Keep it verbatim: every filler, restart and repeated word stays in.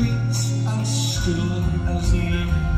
sweet and still as new.